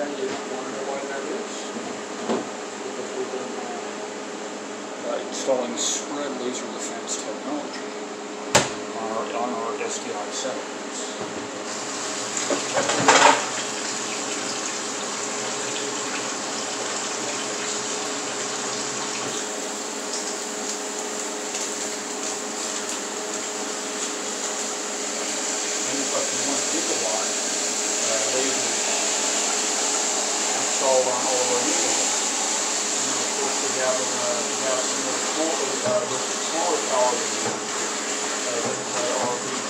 and you don't want to know what that is, because we've been installing spread laser defense technology on our SDI settlements. Smaller power than that,